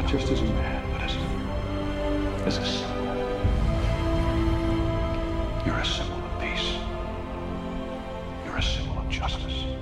Not just as a man, but as a symbol. You're a symbol of peace. You're a symbol of justice.